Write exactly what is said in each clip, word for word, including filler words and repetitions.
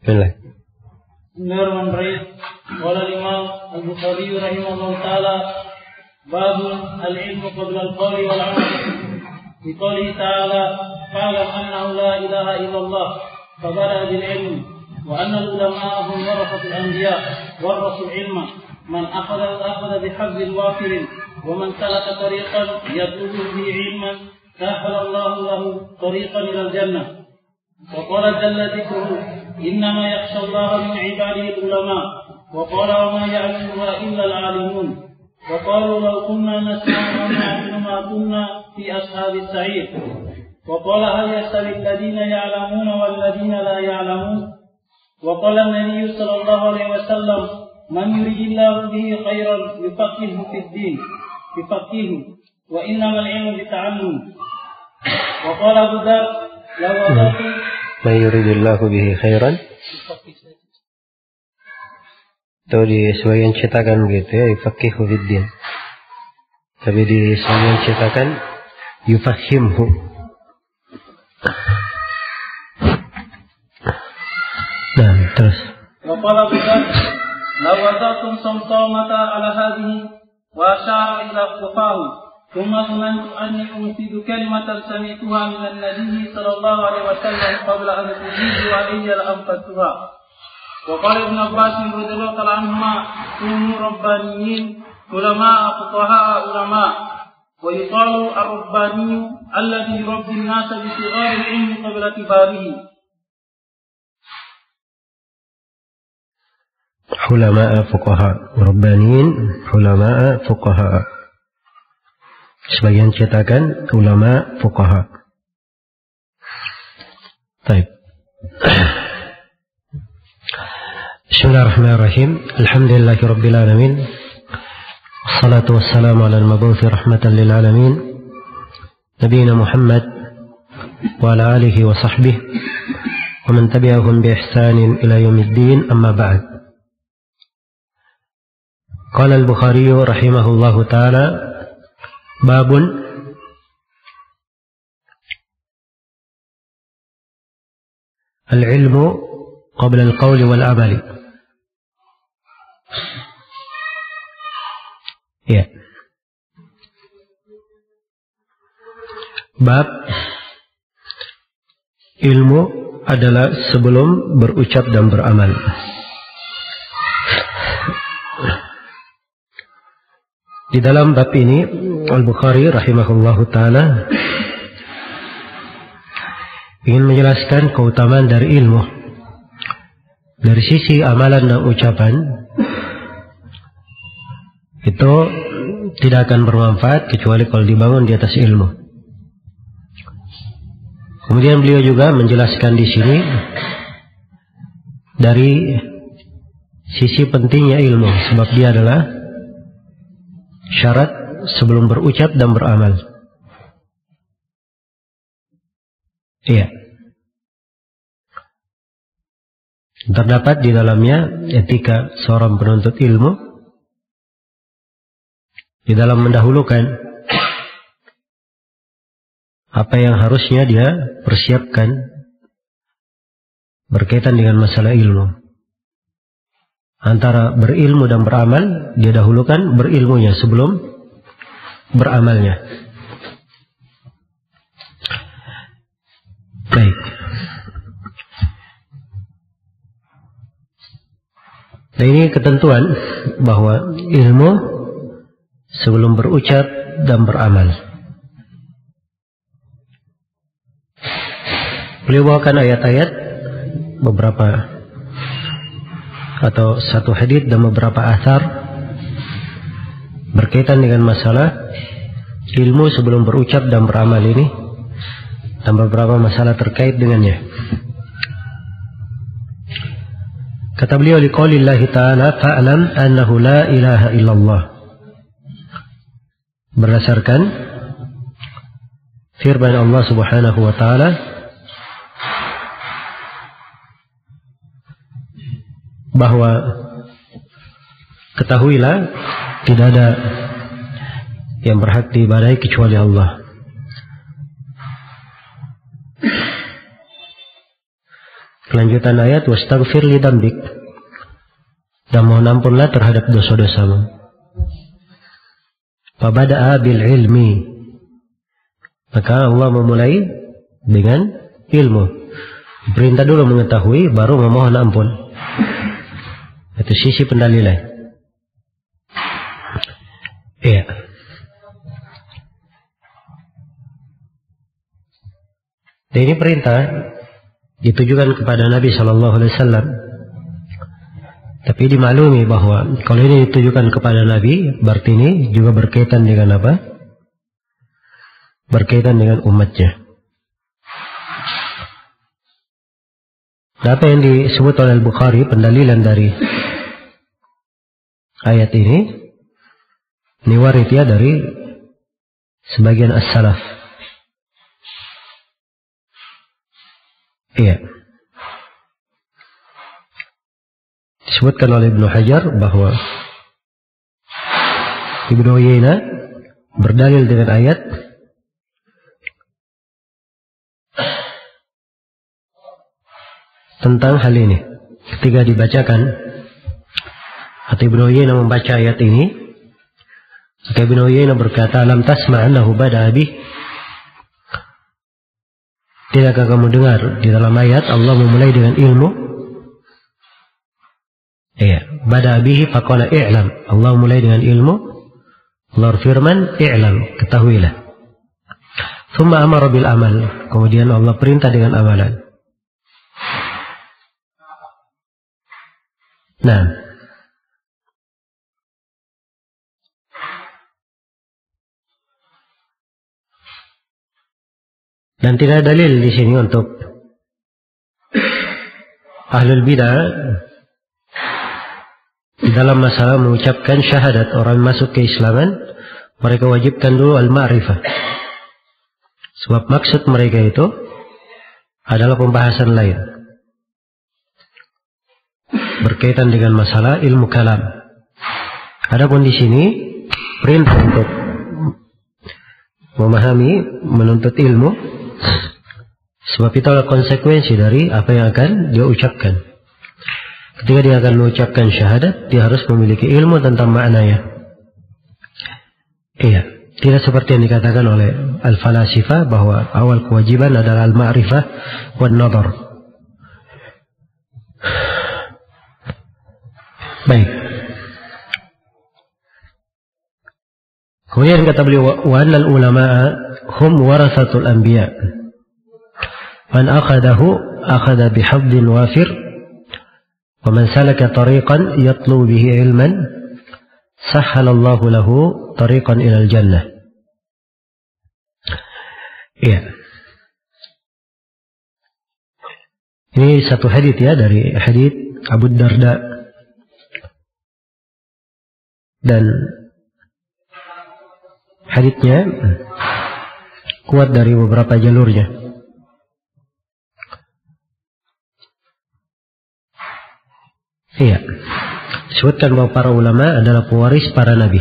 Bismillahirrahmanirrahim. Qala al-Imam Al-Bukhari rahimahullahu taala babul al-ilmu qabla al-qawli wal 'amal. Bi qouli ta'ala qala annahu la ilaha illallah fabara bil ilm wa anna al-ulama hum warasatul anbiya warasul ilma man akhadha akhadha bi hazzin wafirin wa man salaka tariqan yadullu bi ilman sahala Allahu lahu tariqan ila al-jannah. وقال جل ذكره إنما يخشى الله من عباده العلماء وقال وما يعلمها إلا العالمون وقالوا لو كنا نسمع ونعلم ما كنا في أصحاب السعير وقال هل يستوي الذين يعلمون والذين لا يعلمون وقال النبي صلى الله عليه وسلم من يريد الله به خيرا يفقهه في الدين يفقهه وإنما العلم بالتعلم وقال أبو ذر man yuridillahu bihi khairan. Itu di sebagian cetakan begitu ya, yufaqihu fiddin. Tapi di sebagian cetakan yufahimhu. Nah, terus waqala bukan law wazatum samtamata ala hadhihi wa ashara ila qufahu ثم ظننت أني أنفذ كلمة سمعتها من النبي صلى الله عليه وسلم قبل أن تجيء علي لأنفذتها. وقال ابن عباس رضي الله عنهما كونوا ربانيين علماء فقهاء علماء. ويقال الرباني الذي يربي الناس بصغار العلم قبل كباره. علماء فقهاء ربانيين علماء فقهاء. Sebagian cetakan ulama fuqaha. Baik. Bismillahirrahmanirrahim. Alhamdulillahirabbil alamin. Wassalatu wassalamu ala al-mab'uuts rahmatan lil alamin. Nabiyina Muhammad wa ala alihi wa sahbihi wa man tabi'ahum bi ihsanin ila yaumiddin amma ba'd. Qala al-Bukhari rahimahullahu ta'ala babun al-ilmu qabla al-qawli wal-amali. Ya. Bab ilmu adalah sebelum berucap dan beramal. Di dalam bab ini Al-Bukhari rahimahullahu ta'ala ingin menjelaskan keutamaan dari ilmu dari sisi amalan dan ucapan. Itu tidak akan bermanfaat kecuali kalau dibangun di atas ilmu. Kemudian beliau juga menjelaskan di sini dari sisi pentingnya ilmu, sebab dia adalah syarat sebelum berucap dan beramal. Iya. Terdapat di dalamnya etika seorang penuntut ilmu di dalam mendahulukan apa yang harusnya dia persiapkan berkaitan dengan masalah ilmu. Antara berilmu dan beramal, dia dahulukan berilmunya sebelum beramalnya. Baik. Nah, ini ketentuan bahwa ilmu sebelum berucap dan beramal. Beliau bawakan ayat-ayat beberapa atau satu hadis dan beberapa athar berkaitan dengan masalah ilmu sebelum berucap dan beramal ini dan beberapa masalah terkait dengannya. Kata beliau liqaulillahi ta'ala fa'lam annahu la ilaha illallah, berdasarkan firman Allah subhanahu wa ta'ala bahwa ketahuilah tidak ada yang berhak diibadahi kecuali Allah. Oleh lanjutan ayat wastaghfir li dzambik, dan mohon ampunlah terhadap dosa-dosamu. Fabada'a bil ilmi, maka Allah memulai dengan ilmu. Perintah dulu mengetahui, baru memohon ampun. Itu sisi pendalilan. Iya. Dan ini perintah ditujukan kepada Nabi Shallallahu Alaihi Wasallam. Tapi dimaklumi bahwa kalau ini ditujukan kepada Nabi, berarti ini juga berkaitan dengan apa? Berkaitan dengan umatnya. Nah, apa yang disebut oleh Al-Bukhari pendalilan dari ayat ini, ini waritnya dari sebagian as-salaf. Iya. Disebutkan oleh Ibnu Hajar bahwa Ibnu Uyainah berdalil dengan ayat tentang hal ini. Ketika dibacakan atau Ibnu Uyainah membaca ayat ini, maka Ibnu Uyainah berkata, "Lam tasma' annahu bada'a bihi." Tidakkah kamu dengar di dalam ayat Allah memulai dengan ilmu? Iya. Bada'a bihi faqala i'lam. Allah mulai dengan ilmu. Allah firman, i'lam, ketahuilah. Tsumma amara bil amal. Kemudian Allah perintah dengan amalan. Nah. Dan tidak ada dalil di sini untuk ahlul bidah di dalam masalah mengucapkan syahadat orang masuk keislaman, mereka wajibkan dulu al-ma'rifah. Sebab maksud mereka itu adalah pembahasan lain berkaitan dengan masalah ilmu kalam. Adapun di sini perintah untuk memahami, menuntut ilmu. Sebab itu adalah konsekuensi dari apa yang akan dia ucapkan. Ketika dia akan mengucapkan syahadat, dia harus memiliki ilmu tentang maknanya. Iya, tidak seperti yang dikatakan oleh al-falasifah bahwa awal kewajiban adalah al-ma'rifah wan-nadhar. Baik. Kemudian kata beliau, wa annal ulama'a hum warasatul anbiya. Man akhadahu akhada bihafdin wafir, wa man salaka tariqan yatlu bihi ilman sahhalallahu lahu tariqan ilal jannah. Iya. Ini satu hadis ya, dari hadis Abu Darda. Dan hadisnya kuat dari beberapa jalurnya. Iya, disebutkan bahwa para ulama adalah pewaris para nabi.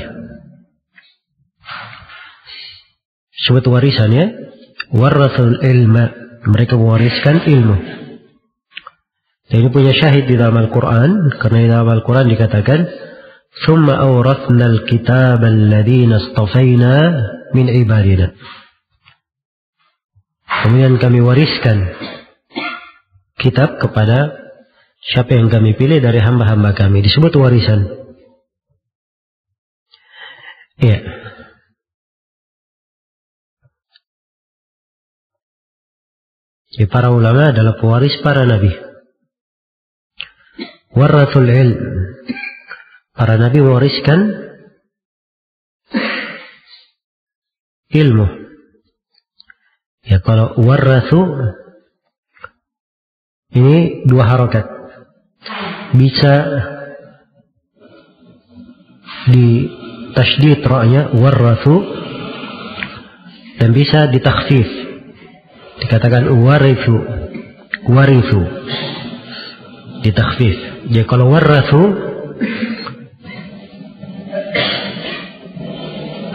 Sebut warisannya, warasul ilma, mereka mewariskan ilmu. Dan ini punya syahid di dalam Al-Quran, karena di dalam Al-Quran dikatakan, "Tsumma awrathnal kitab alladziina istafaina min ibadina." Kemudian kami wariskan kitab kepada siapa yang kami pilih dari hamba-hamba kami. Disebut warisan. Iya. Jadi para ulama adalah pewaris para nabi. Warathul ilm. Para nabi mewariskan ilmu. Ya, kalau warathu ini dua harokat. Bisa ditasydid ra'nya warathu, dan bisa ditakhfif dikatakan warithu, warithu ditakhfif. Jadi kalau warathu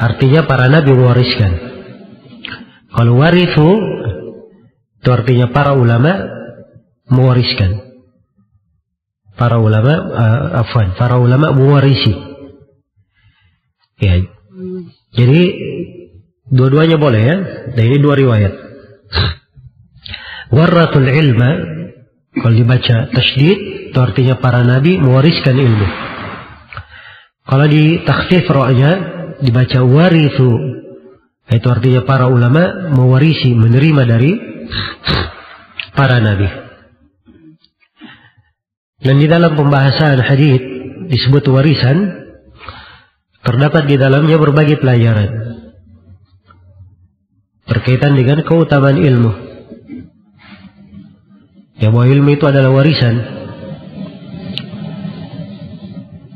artinya para nabi mewariskan, kalau warithu itu artinya para ulama mewariskan. Para ulama uh, afwan, para ulama mewarisi. Ya. Jadi dua-duanya boleh ya. Dan ini dua riwayat. Waratul ilma, kalau dibaca tasydid itu artinya para nabi mewariskan ilmu. Kalau di takhfif ra'nya dibaca warithu, itu artinya para ulama mewarisi, menerima dari para nabi. Dan di dalam pembahasan hadis disebut warisan, terdapat di dalamnya berbagai pelajaran berkaitan dengan keutamaan ilmu. Ya, bahwa ilmu itu adalah warisan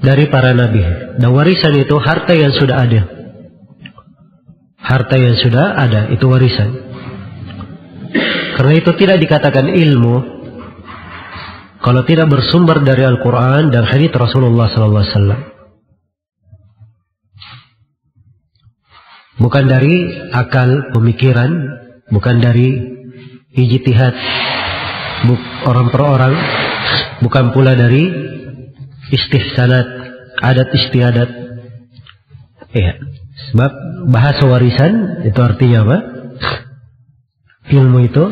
dari para nabi. Dan warisan itu harta yang sudah ada. Harta yang sudah ada itu warisan. Karena itu tidak dikatakan ilmu kalau tidak bersumber dari Al-Quran dan hadits Rasulullah shallallahu alaihi wasallam, bukan dari akal pemikiran, bukan dari ijtihad orang per orang, bukan pula dari istihsanat, adat istiadat. Ya, sebab bahasa warisan itu artinya apa? Ilmu itu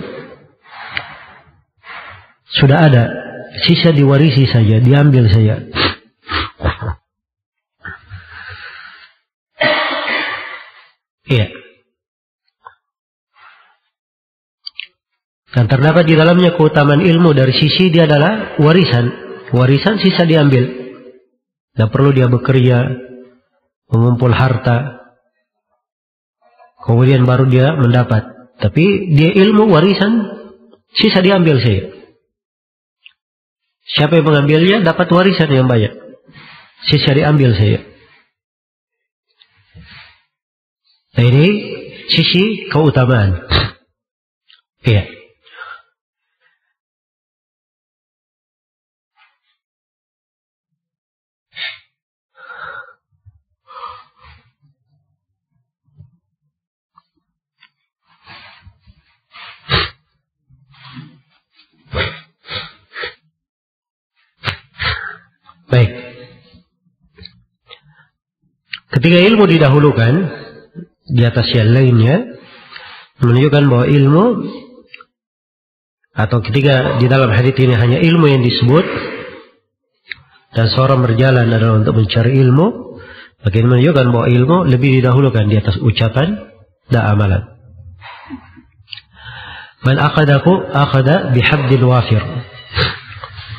sudah ada. Sisa diwarisi saja, diambil saja. Iya. Dan terdapat di dalamnya keutamaan ilmu dari sisi dia adalah warisan. Warisan sisa diambil. Tidak perlu dia bekerja, mengumpul harta, kemudian baru dia mendapat. Tapi dia ilmu warisan sisa diambil saja. Siapa yang mengambilnya dapat warisan yang banyak. Sisa diambil saja. Nah, ini sisi keutamaan. Iya. Baik. Ketika ilmu didahulukan di atas yang lainnya, menunjukkan bahwa ilmu, atau ketika di dalam hadits ini hanya ilmu yang disebut dan seorang berjalan adalah untuk mencari ilmu, makin menunjukkan bahwa ilmu lebih didahulukan di atas ucapan dan amalan. Man akhadahu akhada bihabdil wafir.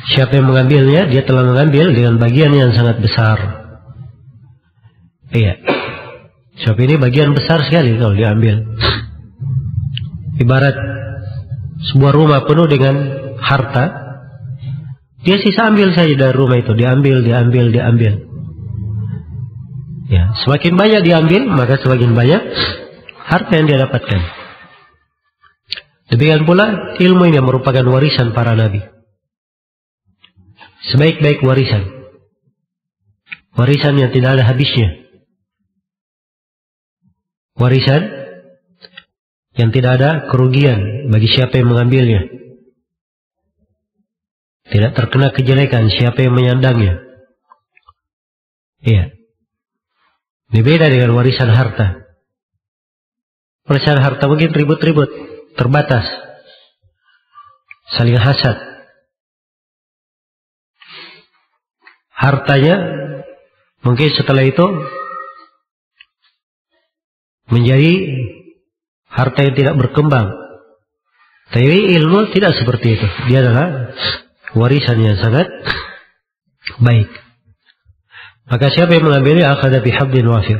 Siapa yang mengambilnya, dia telah mengambil dengan bagian yang sangat besar. Iya. Sebab ini bagian besar sekali kalau diambil. Ibarat sebuah rumah penuh dengan harta, dia sisa ambil saja dari rumah itu. Diambil, diambil, diambil. Ya, semakin banyak diambil, maka semakin banyak harta yang dia dapatkan. Demikian pula ilmu ini merupakan warisan para nabi. Sebaik-baik warisan, warisan yang tidak ada habisnya, warisan yang tidak ada kerugian bagi siapa yang mengambilnya, tidak terkena kejelekan siapa yang menyandangnya. Iya, ini beda dengan warisan harta. Warisan harta mungkin ribut-ribut, terbatas, saling hasad. Hartanya mungkin setelah itu menjadi harta yang tidak berkembang. Tapi ilmu tidak seperti itu. Dia adalah warisan yang sangat baik. Maka siapa yang mengambilnya, akhadha bihabdin wafir.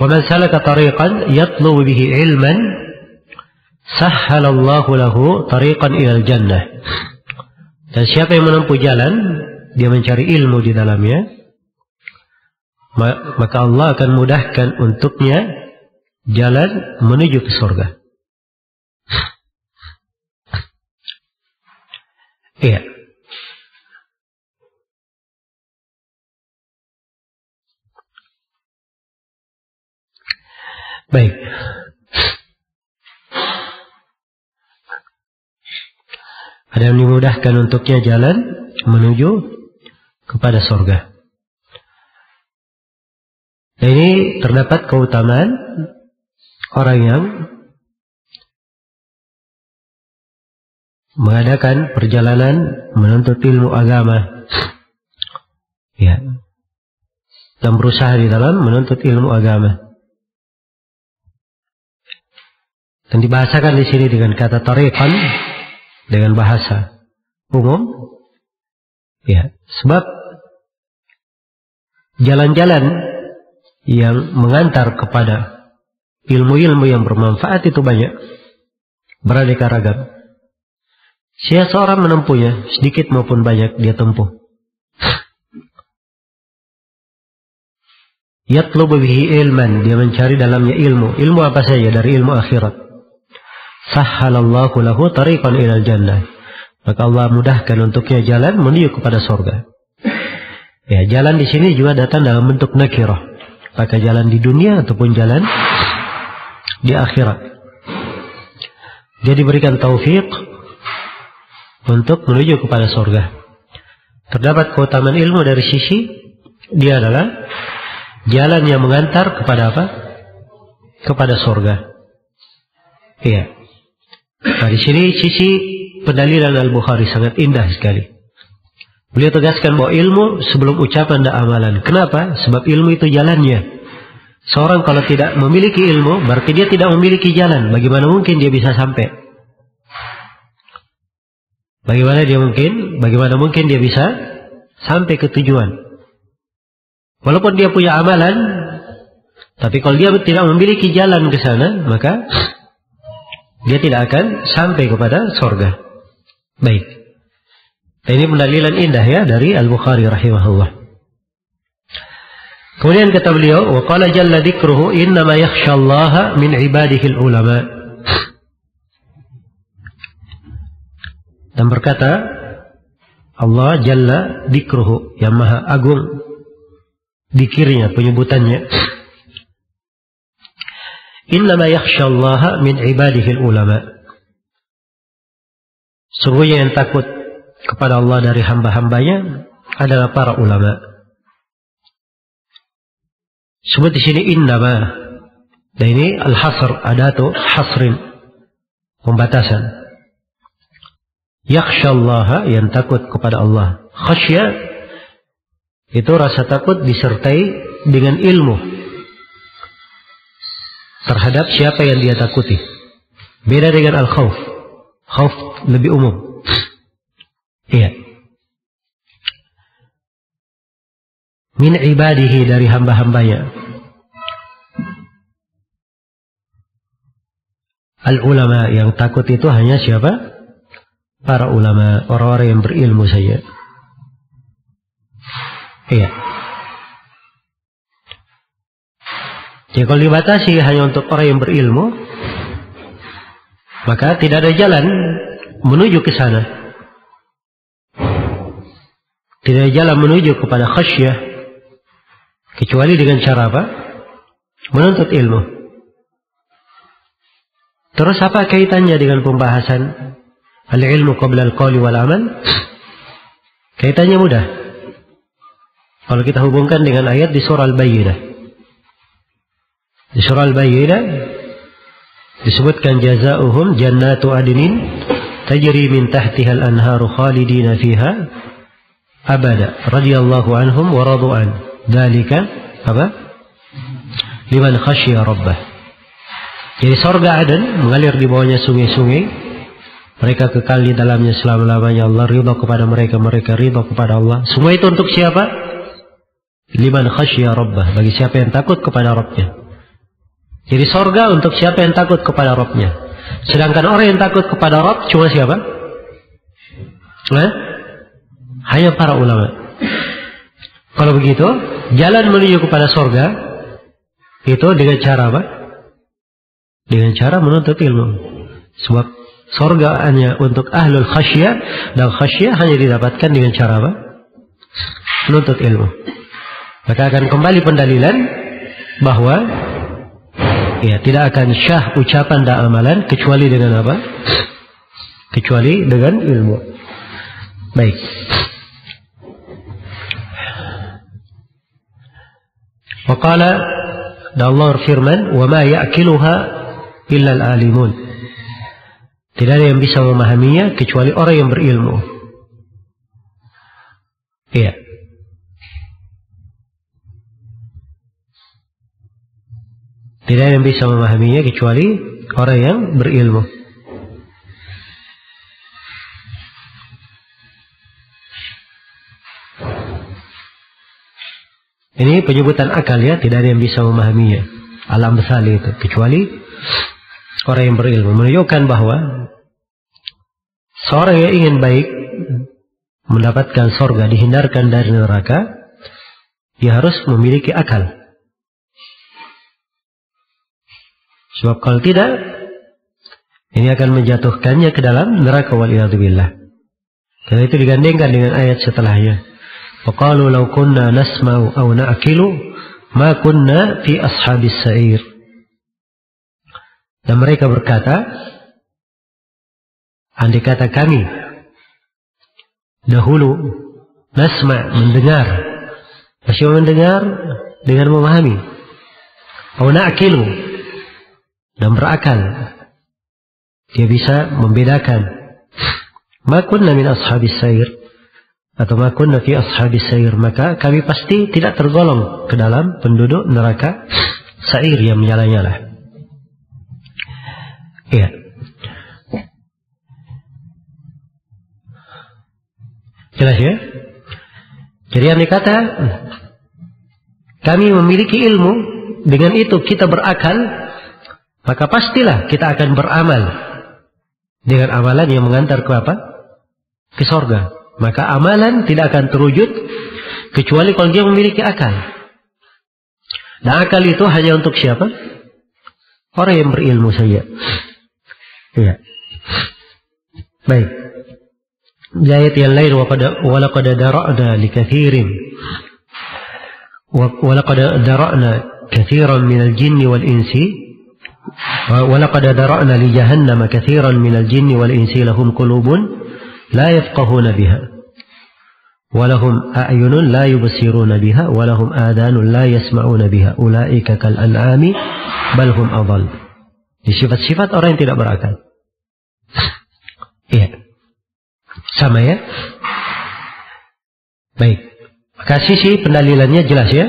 Wa man salaka tariqan yatlubu bihi ilman sahhalallahu lahu tariqan ilal jannah. Dan siapa yang menempuh jalan, dia mencari ilmu di dalamnya, maka Allah akan mudahkan untuknya jalan menuju ke surga. Iya. Baik. ada yang dimudahkan untuknya jalan menuju kepada surga. Nah, ini terdapat keutamaan orang yang mengadakan perjalanan menuntut ilmu agama, ya, dan berusaha di dalam menuntut ilmu agama. Dan dibahasakan di sini dengan kata tariqan, dengan bahasa umum, ya, sebab jalan-jalan yang mengantar kepada ilmu-ilmu yang bermanfaat itu banyak, beraneka ragam. Siapa seorang menempuhnya, sedikit maupun banyak dia tempuh. Yatlubu bihi ilman, dia mencari dalamnya ilmu. Ilmu apa saja? Dari ilmu akhirat. Sahhalallahu lahu tariqan ilal jannah. Maka Allah mudahkan untuknya jalan menuju kepada surga. Ya, jalan di sini juga datang dalam bentuk nakirah. Pakai jalan di dunia ataupun jalan di akhirat. Dia diberikan taufik untuk menuju kepada surga. Terdapat keutamaan ilmu dari sisi dia adalah jalan yang mengantar kepada apa? Kepada surga. Iya. Nah, di sini sisi pendalilan Al-Bukhari sangat indah sekali. Beliau tegaskan bahwa ilmu sebelum ucapan dan amalan. Kenapa? Sebab ilmu itu jalannya. Seorang kalau tidak memiliki ilmu, berarti dia tidak memiliki jalan. Bagaimana mungkin dia bisa sampai? Bagaimana dia mungkin? Bagaimana mungkin dia bisa sampai ke tujuan? Walaupun dia punya amalan, tapi kalau dia tidak memiliki jalan ke sana, maka dia tidak akan sampai kepada surga. Baik. Ini pendalilan indah ya dari Al-Bukhari rahimahullah. Kemudian kata beliau, "Wa qala jalla dzikruhu innama yakhshallaha min ibadihi al-ulama." Dan berkata Allah jalla dzikruhu, yang maha agung dikirnya, penyebutannya. Innama yakhshallaha min ibadihil ulama. Sungguhnya yang takut kepada Allah dari hamba-hambanya adalah para ulama. Sebut di sini innama. Dan ini al-hasr, adatu hasrin, pembatasan. Yakhshallaha, yang takut kepada Allah. Khasyya itu rasa takut disertai dengan ilmu terhadap siapa yang dia takuti. Beda dengan al-khawf. Khawf lebih umum. Iya. Min ibadihi, dari hamba-hambanya. Al-ulama, yang takut itu hanya siapa? Para ulama, orang-orang yang berilmu saja. Iya. Jadi kalau dibatasi hanya untuk orang yang berilmu, maka tidak ada jalan menuju ke sana. Tidak ada jalan menuju kepada khasyah, kecuali dengan cara apa? Menuntut ilmu. Terus apa kaitannya dengan pembahasan al-ilmu qabla al-qawli wal-amal? Kaitannya mudah. Kalau kita hubungkan dengan ayat di surah Al-Bayyinah. Di surah Al-Bayyinah disebutkan jazaohum jannatu adnin tajri min tahtiha al-anharu khalidina fiha abada radhiyallahu anhum wa radu an dzalika apa? Liman khasyiya rabbah. Jadi surga Aden mengalir di bawahnya sungai-sungai. Mereka kekal di dalamnya selama-lamanya. Allah ridha kepada mereka, mereka ridha kepada Allah. Semua itu untuk siapa? Liman khasyiya rabbah, bagi siapa yang takut kepada Rabbnya. Jadi sorga untuk siapa yang takut kepada Rabbnya. Sedangkan orang yang takut kepada Rabb cuma siapa? Hah? Hanya para ulama. Kalau begitu, jalan menuju kepada sorga itu dengan cara apa? Dengan cara menuntut ilmu. Sebab sorga hanya untuk ahlul khasyiah, dan khasyiah hanya didapatkan dengan cara apa? Menuntut ilmu. Maka akan kembali pendalilan bahwa ya tidak akan syah ucapan dan amalan kecuali dengan apa? kecuali dengan ilmu. Baik. Wa qala, dan Allah berfirman, "Wa ma ya'kiluha illa al-alimun." Tidak ada yang bisa memahaminya kecuali orang yang berilmu. Iya. Tidak ada yang bisa memahaminya kecuali orang yang berilmu. Ini penyebutan akal ya, tidak ada yang bisa memahaminya. Al-Amsal itu, kecuali orang yang berilmu. Menunjukkan bahwa seorang yang ingin baik mendapatkan sorga, dihindarkan dari neraka, dia harus memiliki akal. Sebab kalau tidak, ini akan menjatuhkannya ke dalam neraka, waliyadzubillah. Karena itu digandengkan dengan ayat setelahnya. وقالوا لو كنا نسمع أو نأكل ما كنا في أصحاب السعير. Dan mereka berkata, andai kata kami dahulu nasma, mendengar, masih mendengar dengan memahami, أو نأكل, dan berakal, dia bisa membedakan, ما كنا من أصحاب السعير, atau makunna fi ashabis sa'ir, maka kami pasti tidak tergolong ke dalam penduduk neraka sa'ir yang menyala-nyala. Iya. Jelas ya? Jadi yang dikata kami memiliki ilmu, dengan itu kita berakal, maka pastilah kita akan beramal dengan amalan yang mengantar ke apa? Ke sorga. Maka amalan tidak akan terwujud kecuali kalau dia memiliki akal. Dan akal itu hanya untuk siapa? Orang yang berilmu saja. Ya. Baik. Ayat yang lain, wa laqad dara'na likatsirin wa laqad dara'na katsiran minal jinni wal insi wa laqad dara'na li jahannama katsiran minal jinni wal insi lahum qulubun لا يفقهون بها ولهم أعين لا يبصرون بها ولهم آذان لا يسمعون بها أولئك كالأنعام بل هم أضل. Sifat-sifat orang yang tidak berakal. Iya, sama ya. Baik, maka sisi pendalilannya jelas ya,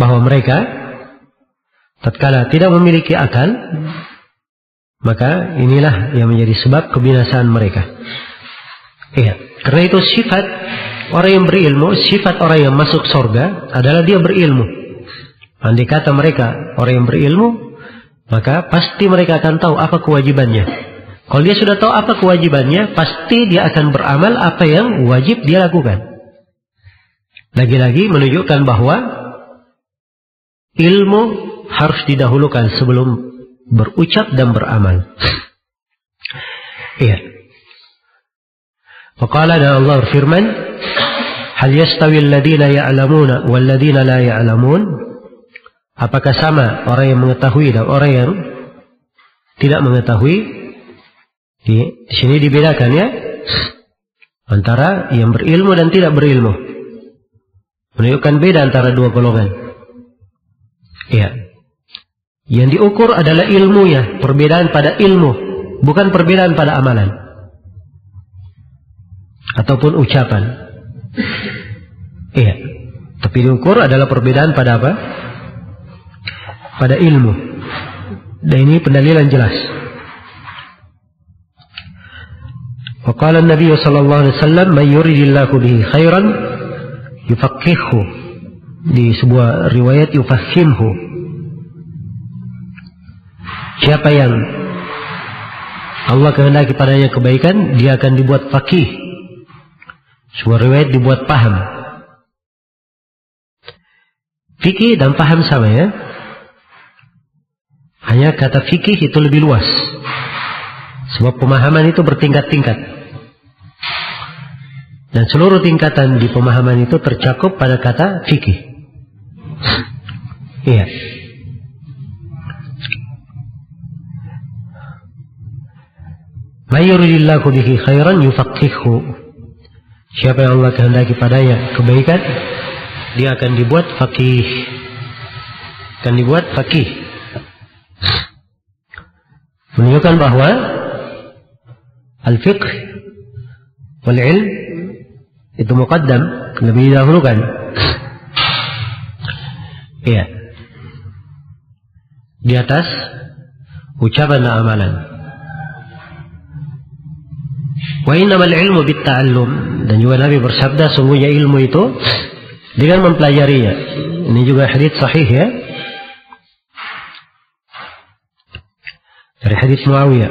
bahwa mereka tatkala tidak memiliki akal, maka inilah yang menjadi sebab kebinasaan mereka. Iya. Karena itu sifat orang yang berilmu, sifat orang yang masuk surga adalah dia berilmu. Andai kata mereka orang yang berilmu, maka pasti mereka akan tahu apa kewajibannya. Kalau dia sudah tahu apa kewajibannya, pasti dia akan beramal apa yang wajib dia lakukan. Lagi-lagi menunjukkan bahwa ilmu harus didahulukan sebelum berucap dan beramal. Iya. Faqala, dan Allah berfirman, hal yastawi alladhina ya'lamuna walladhina la ya'lamun. Apakah sama orang yang mengetahui dan orang yang tidak mengetahui? Di sini dibedakan ya, antara yang berilmu dan tidak berilmu. Menunjukkan beda antara dua golongan. Iya. Yang diukur adalah ilmunya, perbedaan pada ilmu, bukan perbedaan pada amalan ataupun ucapan. Iya, tapi diukur adalah perbedaan pada apa? Pada ilmu. Dan ini pendalilan jelas. Wa qala an-nabiy sallallahu alaihi wasallam, "May yuridillahu bihi khairan yufaqihhu." Di sebuah riwayat yufahimhu. Siapa yang Allah kehendaki padanya kebaikan, dia akan dibuat faqih. Sebuah riwayat dibuat paham. Fikih dan paham sama ya. Hanya kata fikih itu lebih luas. Sebab pemahaman itu bertingkat-tingkat. Dan seluruh tingkatan di pemahaman itu tercakup pada kata fikih. Iya. May yuridillahu bihi khairan yufaqihhu. Siapa yang Allah kehendaki padanya kebaikan, dia akan dibuat faqih. Akan dibuat faqih. Menunjukkan bahwa al-fiqh wal-ilm itu muqaddam, lebih didahulukan. Iya. Di atas ucapan dan amalan. Wa innamal ilmu bitta'allum, dan juga Nabi bersabda sungguhnya ilmu itu dengan mempelajarinya. Ini juga hadits sahih ya. Dari hadits Muawiyah.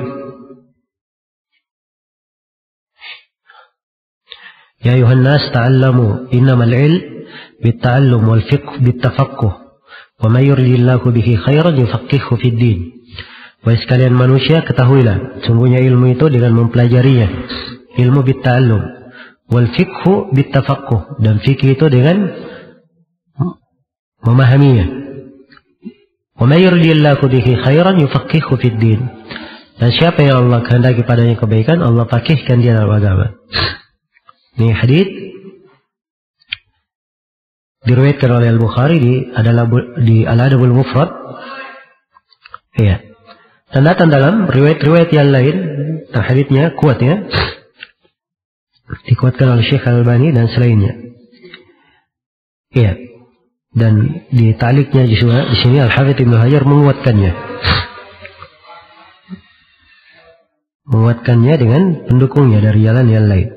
Ya ayuhan nas ta'allamu innamal ilm bitta'allum wal fiqh bittafaqquh wa may yuridillahu bihi khairan yufaqihhu fid din. Wahai sekalian manusia, ketahuilah sungguhnya ilmu itu dengan mempelajarinya. Ilmu bitta'allum wal fiqhu bittafaqquh, dan fikih itu dengan memahaminya. Wa may yuridillahu bihi khairan yufaqihhu fid din. Dan siapa yang Allah kehendaki padanya kebaikan, Allah faqihkan dia dalam agama. Ini hadits diriwayatkan oleh Al-Bukhari di adalah di Al-Adabul Mufrad. Iya. Tanda-tanda dalam riwayat-riwayat yang lain, haditsnya kuat ya, dikuatkan oleh Syekh Al-Albani dan selainnya. Iya. Dan di ta'liknya juga di sini Al-Hafidz Ibnu Hajar menguatkannya, menguatkannya dengan pendukungnya dari jalan yang lain.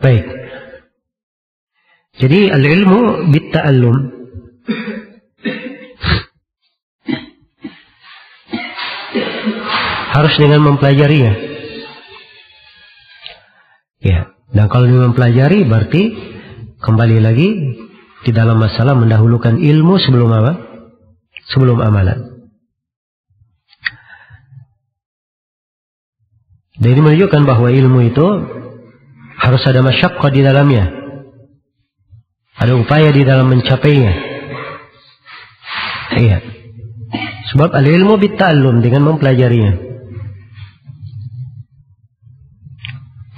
Baik. Jadi al-ilmu bit-ta'allum. Harus dengan mempelajarinya. Ya, dan kalau mempelajari berarti kembali lagi di dalam masalah mendahulukan ilmu sebelum apa? Sebelum amalan. Dan ini menunjukkan bahwa ilmu itu harus ada masyaqqah di dalamnya. Ada upaya di dalam mencapainya. Iya. Sebab al-ilmu bit-ta'allum, dengan mempelajarinya.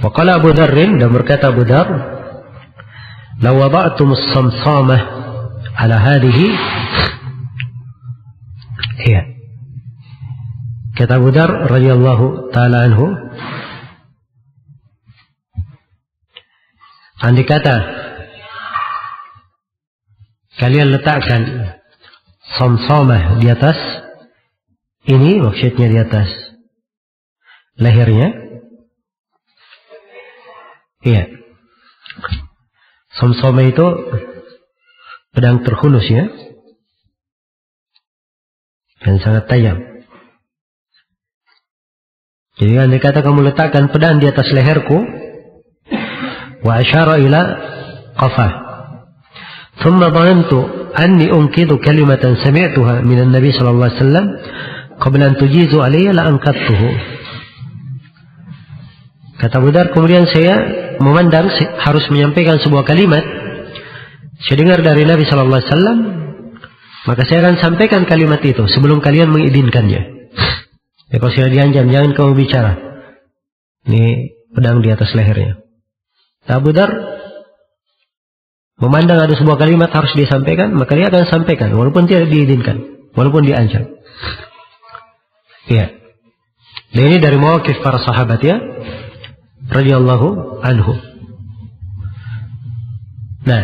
Waqala Abu Dharrin, dan berkata Abu Dhar, "Law wada'tumus samsamah ala hadhihi." Iya. Kata Abu Dhar radhiyallahu taala anhu, andai kata kalian letakkan samsamah di atas ini, maksudnya di atas lehernya. Iya, samsamah itu pedang terhunus ya, dan sangat tajam. Jadi andai kata kamu letakkan pedang di atas leherku, wa asyara ila qafah, thumma dhanantu anni unkidu kalimatan sami'tuha minan nabi sallallahu alaihi wasallam qabla an tujizu alayya la anqadtuhu. Kata Abu Dhar, kemudian saya memandang harus menyampaikan sebuah kalimat. Saya dengar dari Nabi Sallallahu Alaihi Wasallam, maka saya akan sampaikan kalimat itu sebelum kalian mengizinkannya. Ya, kalau sudah diancam, jangan kamu bicara. Ini pedang di atas lehernya. Abu Dhar memandang ada sebuah kalimat harus disampaikan, maka dia akan sampaikan walaupun tidak diizinkan, walaupun diancam. Iya. Dan ini dari mawakif para sahabat ya, radhiyallahu anhu. Nah,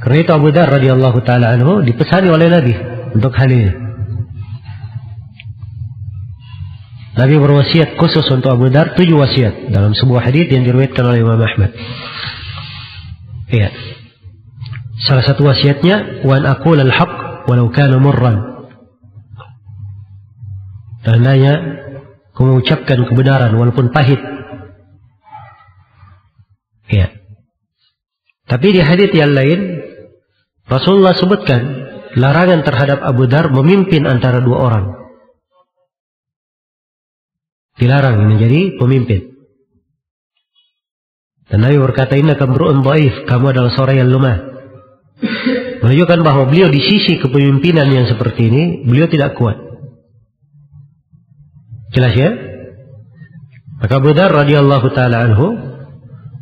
karena itu Abu Dhar radhiyallahu taala anhu dipesani oleh Nabi untuk hal ini. Nabi berwasiat khusus untuk Abu Dhar, tujuh wasiat dalam sebuah hadis yang diriwayatkan oleh Imam Ahmad. Iya. Salah satu wasiatnya, wa an aqul al-haq walau kana murran. Dan hanya mengucapkan kebenaran walaupun pahit. Ya. Tapi di hadits yang lain Rasulullah sebutkan larangan terhadap Abu Dhar memimpin antara dua orang. Dilarang menjadi pemimpin. Dan Nabi berkata, "Innaka imru'un dhaif," kamu adalah seorang yang lemah. menunjukkan bahwa beliau di sisi kepemimpinan yang seperti ini beliau tidak kuat. Jelas ya? Maka Abu Dzar radhiyallahu taala anhu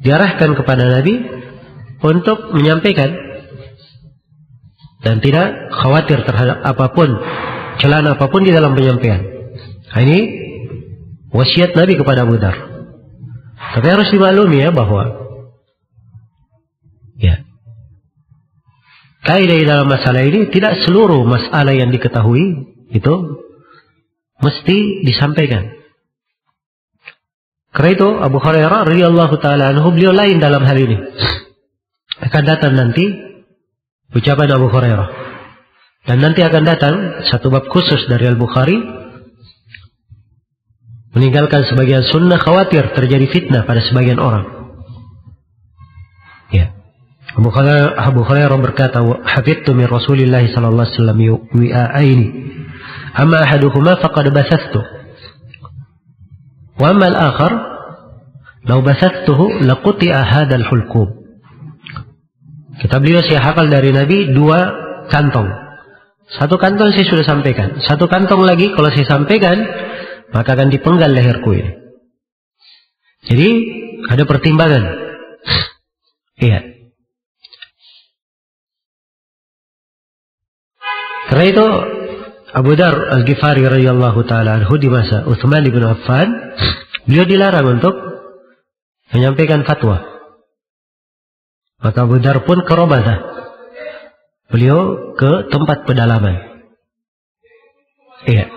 diarahkan kepada Nabi untuk menyampaikan dan tidak khawatir terhadap apapun, celaan apapun di dalam penyampaian. Ini wasiat Nabi kepada Abu Dzar. Tapi harus dimaklumi ya bahwa ya, kaidah dalam masalah ini tidak seluruh masalah yang diketahui itu mesti disampaikan. Karena itu Abu Hurairah radhiyallahu taala anhu beliau lain dalam hal ini. Akan datang nanti ucapan Abu Hurairah dan nanti akan datang satu bab khusus dari Al-Bukhari meninggalkan sebagian sunnah khawatir terjadi fitnah pada sebagian orang. Ya. Abu Hurairah, Abu Hurairah berkata, "Hafidtu min Rasulillah sallallahu alaihi wasallam wi'aini. Amma ahaduhuma faqad basastu. Wa amma al-akhar law basastuhu laquti'a hadzal hulqum." Kita beliau saya hafal dari Nabi dua kantong. Satu kantong saya sudah sampaikan. Satu kantong lagi kalau saya sampaikan maka akan dipenggal leherku ini. Jadi ada pertimbangan. Iya. Karena itu Abu Dzar Al-Ghifari radhiyallahu taala anhu di masa Utsman bin Affan beliau dilarang untuk menyampaikan fatwa. Maka Abu Dzar pun ke Rabazah. Beliau ke tempat pedalaman. Iya.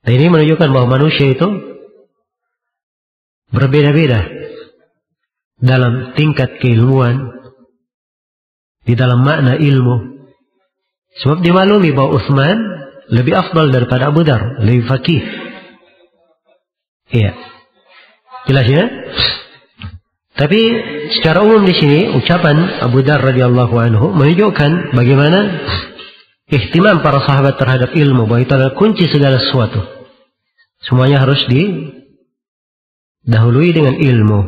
Nah, ini menunjukkan bahwa manusia itu berbeda-beda dalam tingkat keilmuan, di dalam makna ilmu. Sebab dimaklumi bahwa Utsman lebih afdal daripada Abu Dzar, lebih faqih. Iya. Jelas ya? Tapi secara umum di sini ucapan Abu Dzar radhiyallahu anhu menunjukkan bagaimana ihtimam para sahabat terhadap ilmu, bahwa itu adalah kunci segala sesuatu. Semuanya harus didahului dengan ilmu.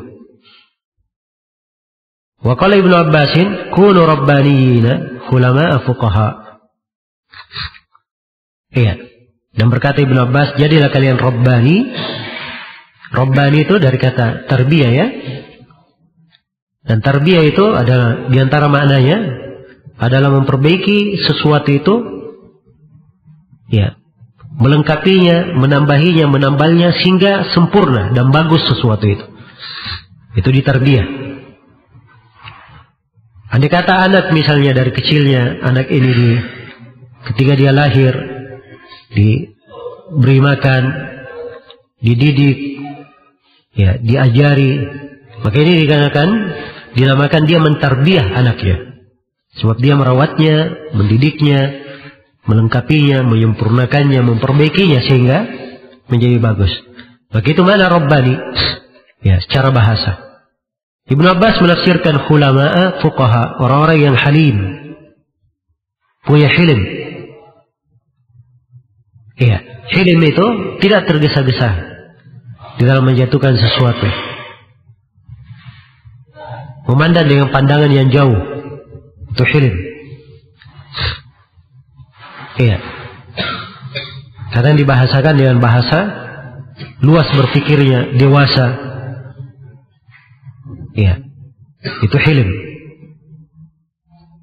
Wa qala Ibnu Abbasin, "Kunu rabbaniyina hulama'a fuqaha." Iya. Dan berkata Ibnu Abbas, jadilah kalian Rabbani. Rabbani itu dari kata tarbiyah ya. Dan tarbiyah itu adalah diantara maknanya adalah memperbaiki sesuatu itu. Ya. Melengkapinya, menambahinya, menambalnya sehingga sempurna dan bagus sesuatu itu. Itu ditarbiyah. Andai kata anak misalnya dari kecilnya, anak ini di, ketika dia lahir, diberi makan, dididik, ya, diajari. Maka ini dikatakan, dinamakan dia mentarbiah anaknya. Sebab dia merawatnya, mendidiknya, melengkapinya, menyempurnakannya, memperbaikinya sehingga menjadi bagus. Maka itu mana Rabbani? Ya, secara bahasa. Ibnu Abbas menafsirkan khulama'a fuqaha, orang-orang yang halim, punya hilim. Iya, hilim itu tidak tergesa-gesa di dalam menjatuhkan sesuatu, memandang dengan pandangan yang jauh, itu hilim. Iya, kadang dibahasakan dengan bahasa luas berpikirnya, dewasa. Iya, itu hilim.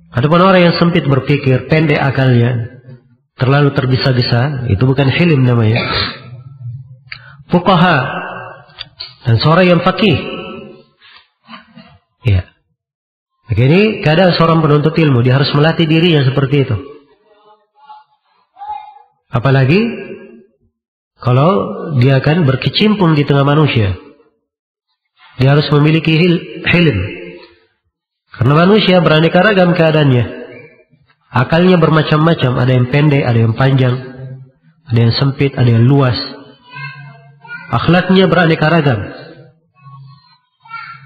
Adapun orang yang sempit berpikir, pendek akalnya, terlalu tergesa-gesa, itu bukan hilim namanya. Fuqaha, dan seorang yang faqih. Iya. Begini kadang seorang penuntut ilmu dia harus melatih dirinya seperti itu. Apalagi kalau dia akan berkecimpung di tengah manusia. Dia harus memiliki hilm. Karena manusia beraneka ragam keadaannya. Akalnya bermacam-macam. Ada yang pendek, ada yang panjang. Ada yang sempit, ada yang luas. Akhlaknya beraneka ragam.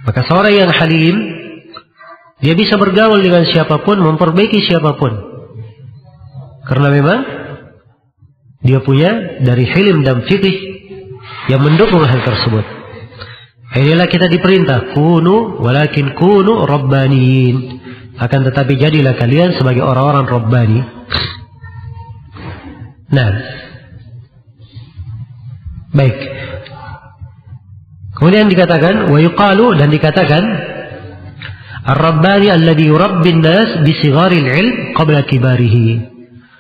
Maka seorang yang halim, dia bisa bergaul dengan siapapun, memperbaiki siapapun. Karena memang dia punya dari hilm dan fiqih yang mendukung hal tersebut. Inilah kita diperintah, kunu walakin kunu rabbaniin. Akan tetapi jadilah kalian sebagai orang-orang Rabbani. Nah, baik. Kemudian dikatakan wa yuqalu, dan dikatakan ar-Rabbani alladhi yurabbin nas bi sigharil ilm qabla kibarihi.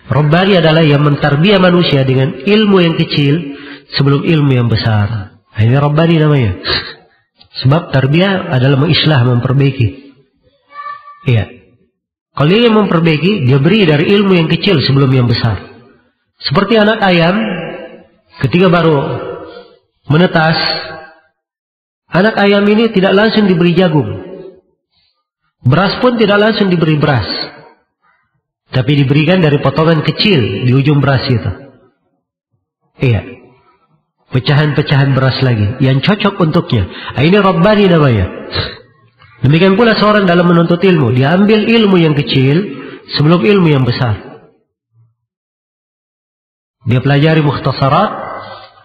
Rabbani adalah yang mentarbiyah manusia dengan ilmu yang kecil sebelum ilmu yang besar. Ini Rabbani namanya. Sebab tarbiyah adalah mengislah, memperbaiki. Iya. Kalau dia memperbaiki, dia beri dari ilmu yang kecil sebelum yang besar. Seperti anak ayam ketika baru menetas, anak ayam ini tidak langsung diberi jagung. Beras pun tidak langsung diberi beras. Tapi diberikan dari potongan kecil di ujung beras itu. Iya. Pecahan-pecahan beras lagi yang cocok untuknya. Ini Rabbani namanya. Demikian pula seorang dalam menuntut ilmu, dia ambil ilmu yang kecil sebelum ilmu yang besar. Dia pelajari mukhtasarat,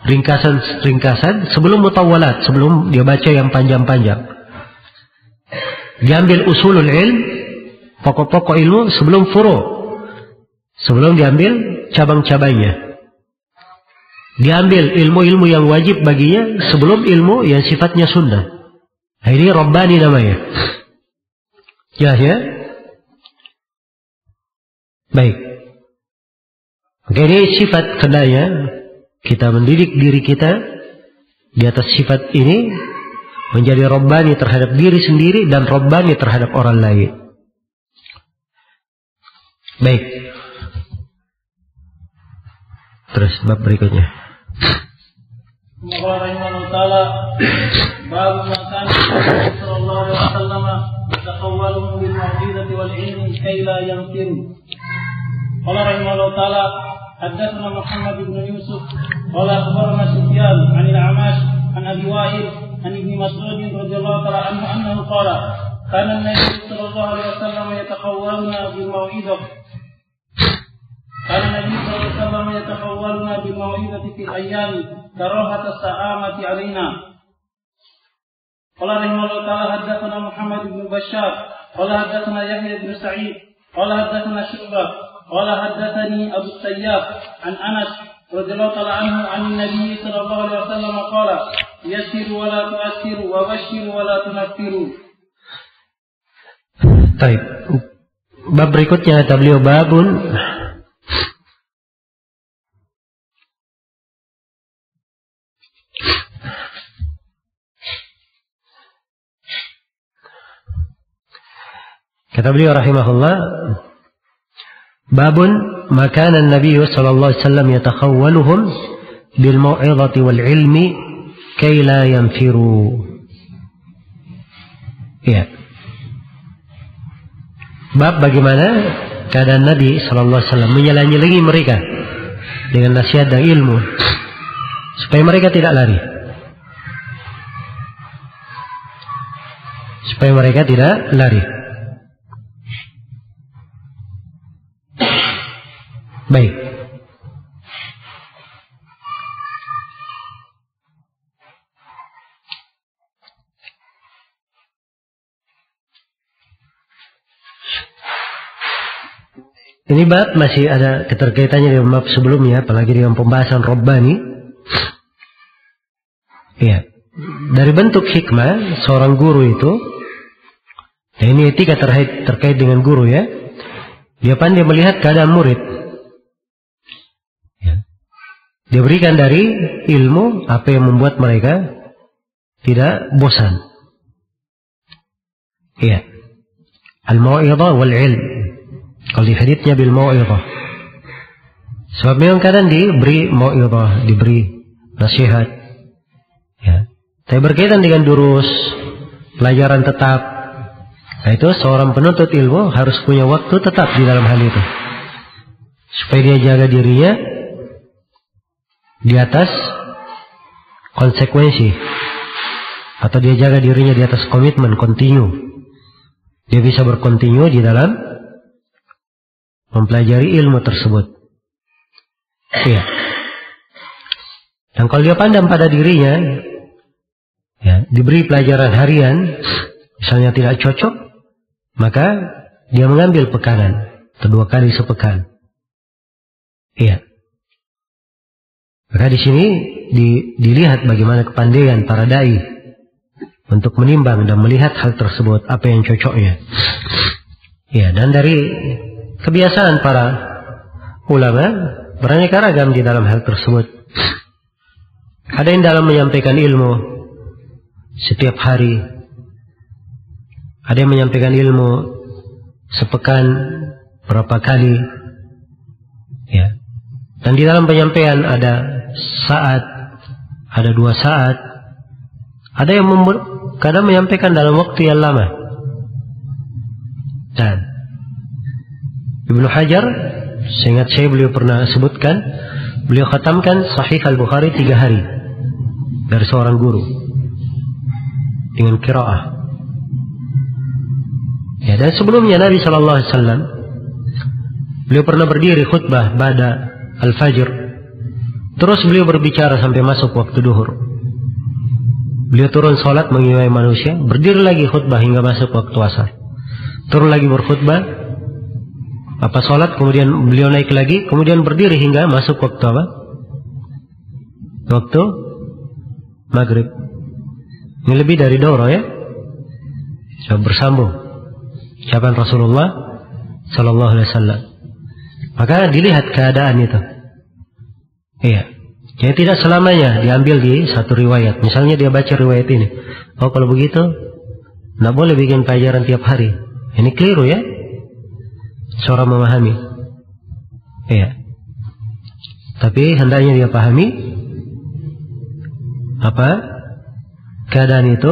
ringkasan-ringkasan sebelum mutawalat, sebelum dia baca yang panjang-panjang. Dia ambil usulul ilm, pokok-pokok ilmu sebelum furu', sebelum diambil cabang-cabangnya. Dia ambil ilmu-ilmu yang wajib baginya sebelum ilmu yang sifatnya sunnah. Nah, ini Rabbani namanya. Jelas ya? Baik. Oke, ini sifat hendaknya kita mendidik diri kita di atas sifat ini, menjadi Rabbani terhadap diri sendiri dan Rabbani terhadap orang lain. Baik. Terus bab berikutnya. باب ما كان النبي صلى الله عليه وسلم يتقوله بالموعظة والعلم كي لا ينكر. قال رحمه الله تعالى حدثنا محمد بن يوسف قال أخبرنا سفيان عن الأعمش عن أبي وائل عن ابن مسعود رضي الله تعالى عنه أنه قال كان النبي صلى الله عليه وسلم يتقولنا بالموعظة كان النبي صلى الله عليه وسلم يتقولنا بالموعظة في الأيام كراهة السآمة علينا. قال رحمه الله تعالى حدثنا محمد بن بشار قال حدثنا يحيى بن سعيد قال حدثنا شعبة قال حدثني أبو السياف عن أنس رضي الله تعالى عنه عن النبي صلى الله عليه وسلم قال يسروا ولا تؤسروا وبشروا ولا تنفروا. طيب. Bab berikutnya ada beliau babun kata beliau rahimahullah, babun makanan Nabi sallallahu alaihi wasallam yatakhawwaluhum bil mau'izati wal ilmi kay la yanfiru. Ya. Bab bagaimana keadaan Nabi sallallahu alaihi wasallam menyelangi mereka dengan nasihat dan ilmu supaya mereka tidak lari. Supaya mereka tidak lari. Baik. Ini bab masih ada keterkaitannya dengan bab sebelumnya, apalagi dengan pembahasan Rabbani. Iya. Dari bentuk hikmah seorang guru itu, ya ini etika terkait terkait dengan guru ya. Dia pandai melihat keadaan murid. Dia berikan dari ilmu apa yang membuat mereka tidak bosan. Iya. Al-mau'idha wal-ilm. Kalau di haditsnya bil-mau'idha. Sebab memang kadang diberi mau'idha, diberi nasihat. Ya. Tapi berkaitan dengan durus, pelajaran tetap. Nah itu seorang penuntut ilmu harus punya waktu tetap di dalam hal itu. Supaya dia jaga dirinya di atas konsekuensi, atau dia jaga dirinya di atas komitmen kontinu. Dia bisa berkontinu di dalam mempelajari ilmu tersebut. Iya. Dan kalau dia pandang pada dirinya, ya, diberi pelajaran harian misalnya tidak cocok, maka dia mengambil pekanan kedua kali sepekan. Iya. Maka di sini di, dilihat bagaimana kepandaian para dai untuk menimbang dan melihat hal tersebut, apa yang cocoknya. Iya, dan dari kebiasaan para ulama beraneka ragam di dalam hal tersebut. Ada yang dalam menyampaikan ilmu setiap hari, ada yang menyampaikan ilmu sepekan berapa kali, ya. Dan di dalam penyampaian ada saat, ada dua saat, ada yang kadang menyampaikan dalam waktu yang lama. Dan Ibnu Hajar, seingat saya beliau pernah sebutkan, beliau khatamkan Sahih Al-Bukhari tiga hari dari seorang guru dengan qiraah. Ya, dan sebelumnya Nabi Shallallahu Alaihi Wasallam beliau pernah berdiri khutbah pada Al-Fajr, terus beliau berbicara sampai masuk waktu duhur. Beliau turun sholat mengimami manusia, berdiri lagi khutbah hingga masuk waktu asar, turun lagi berkhutbah apa sholat, kemudian beliau naik lagi, kemudian berdiri hingga masuk waktu apa? Waktu maghrib. Ini lebih dari daurah, ya. Coba bersambung ucapan Rasulullah Sallallahu Alaihi Wasallam. Maka dilihat keadaan itu. Iya. Jadi tidak selamanya diambil di satu riwayat. Misalnya dia baca riwayat ini, oh kalau begitu nggak boleh bikin pelajaran tiap hari. Ini keliru, ya. Seorang memahami. Iya. Tapi hendaknya dia pahami apa keadaan itu,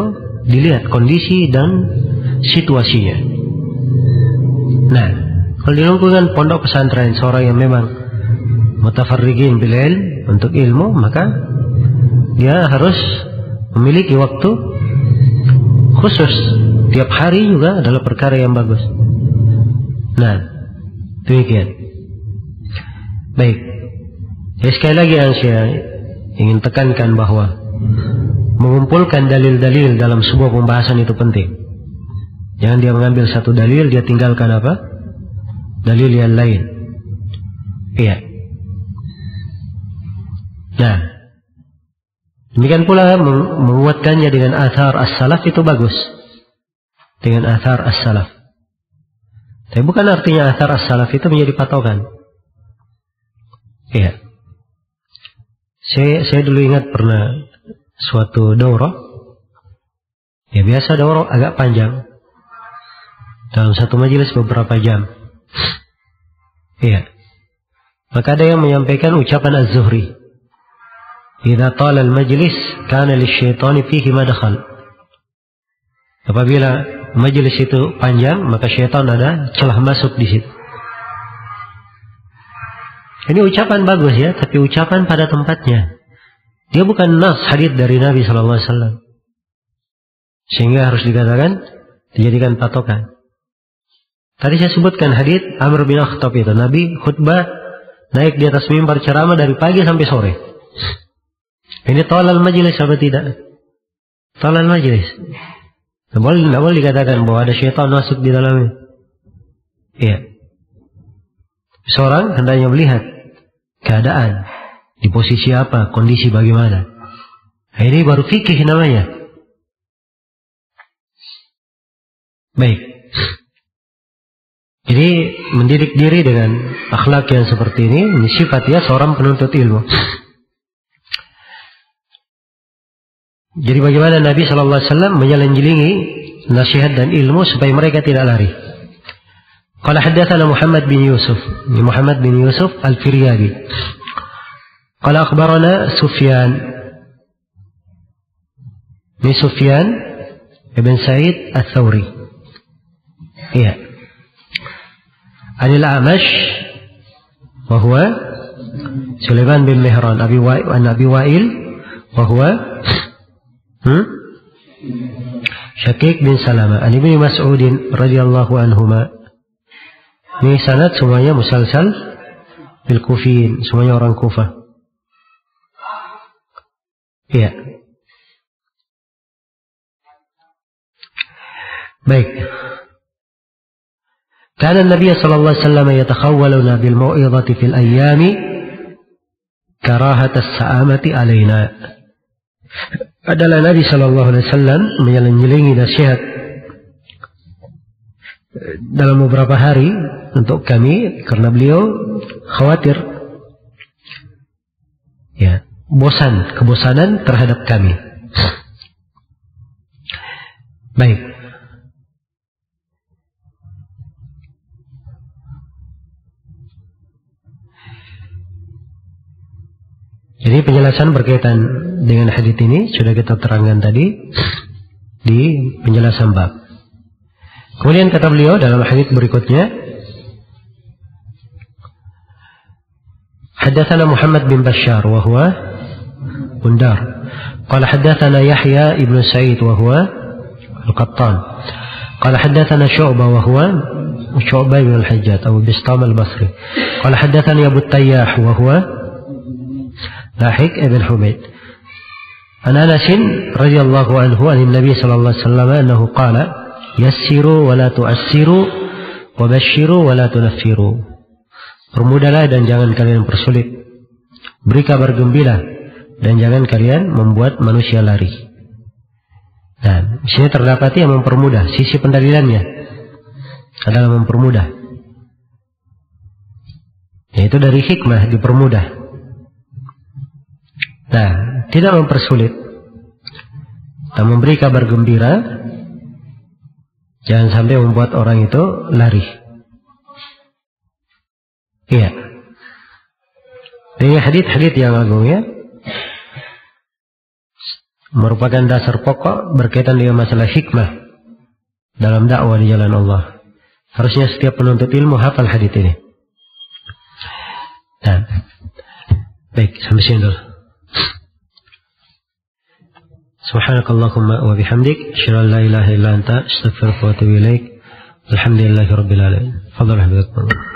dilihat kondisi dan situasinya. Nah, kalau di lingkungan pondok pesantren seorang yang memang mutafarrigin bil ilm, untuk ilmu, maka dia harus memiliki waktu khusus tiap hari juga adalah perkara yang bagus. Nah, demikian. Baik. Jadi sekali lagi yang saya ingin tekankan bahwa mengumpulkan dalil-dalil dalam sebuah pembahasan itu penting. Jangan dia mengambil satu dalil dia tinggalkan apa? dalil yang lain. Iya. Nah, demikian pula menguatkannya dengan athar as-salaf itu bagus. Dengan athar as-salaf. Tapi bukan artinya athar as-salaf itu menjadi patokan. Iya. Saya, saya dulu ingat pernah suatu daurah. Ya biasa daurah agak panjang. Dalam satu majelis beberapa jam. Iya. Maka ada yang menyampaikan ucapan Az-Zuhri, "Idza tala al-majlis kana lisyaitani fihi madkhal." Apabila majelis itu panjang, maka syaitan ada celah masuk di situ. Ini ucapan bagus, ya, tapi ucapan pada tempatnya. Dia bukan nas hadits dari Nabi Shallallahu Alaihi Wasallam, sehingga harus dikatakan dijadikan patokan. Tadi saya sebutkan hadits Amr bin Khattab itu. Nabi khutbah naik di atas mimbar ceramah dari pagi sampai sore. Ini tolal majelis apa tidak? Tolal majelis. Tidak boleh, tidak boleh dikatakan bahwa ada syaitan masuk di dalamnya. Iya. Seorang hendaknya melihat keadaan, di posisi apa, kondisi bagaimana. Nah, ini baru fikih namanya. Baik. Jadi mendidik diri dengan akhlak yang seperti ini, ini sifatnya seorang penuntut ilmu. Jadi bagaimana Nabi Shallallahu Alaihi Wasallam menyelenjelingi nasihat dan ilmu supaya mereka tidak lari. Qala haddatsana Muhammad bin Yusuf, Muhammad bin Yusuf Al-Firyadi. Qala akhbarana Sufyan, ini Sufyan ibn Sa'id Al-Thawri. Iya. Anil Amash, wahwa Sulaiman bin Mihran, Abi Wa'il, an Abi Wa'il, wahwa hmm? Syakik bin Salama, an Ibni Mas'udin radhiyallahu anhuma. Ini sanad semuanya musalsal bil Kufiyin, semuanya orang Kufah. Iya. Baik. كان النبي صلى الله عليه وسلم يتخولنا بالموعظة في الأيام كراهة السآمة علينا. Adalah Nabi Shallallahu Alaihi Wasallam menyelingi nasihat dalam beberapa hari untuk kami karena beliau khawatir, ya, bosan, kebosanan terhadap kami. Baik. Jadi penjelasan berkaitan dengan hadis ini sudah kita terangkan tadi di penjelasan bab. Kemudian kata beliau dalam hadis berikutnya, Haddatsana Muhammad bin Bashar wa huwa Bundar. Qala haddatsana Yahya ibn Sa'id wa huwa Al-Qattan. Qala haddatsana Syu'bah wa huwa Syu'bah bin Al-Hajjaj atau Bistam Al-Basri. Qala haddatsani Abu Tayyah wa huwa Lahik ibn Humayd. An Anas radhiyallahu anhu an Nabi sallallahu alaihi wasallam annahu qala yassiru wa la tu'assiru wa basyiru wa la tunaffiru. Permudahlah dan jangan kalian persulit. Beri kabar gembira dan jangan kalian membuat manusia lari. Nah, di sini terdapat yang mempermudah, sisi pendalilannya adalah mempermudah. Yaitu dari hikmah dipermudah. Nah, tidak mempersulit. Kita memberi kabar gembira, jangan sampai membuat orang itu lari. Iya. Ini hadits-hadits yang agungnya merupakan dasar pokok berkaitan dengan masalah hikmah dalam dakwah di jalan Allah. Harusnya setiap penuntut ilmu hafal hadits ini. Nah, baik, sampai sini dulu. سبحانك اللهم وبحمدك أشهد أن لا إله إلا أنت أستغفرك وأتوب إليك الحمد لله رب العالمين.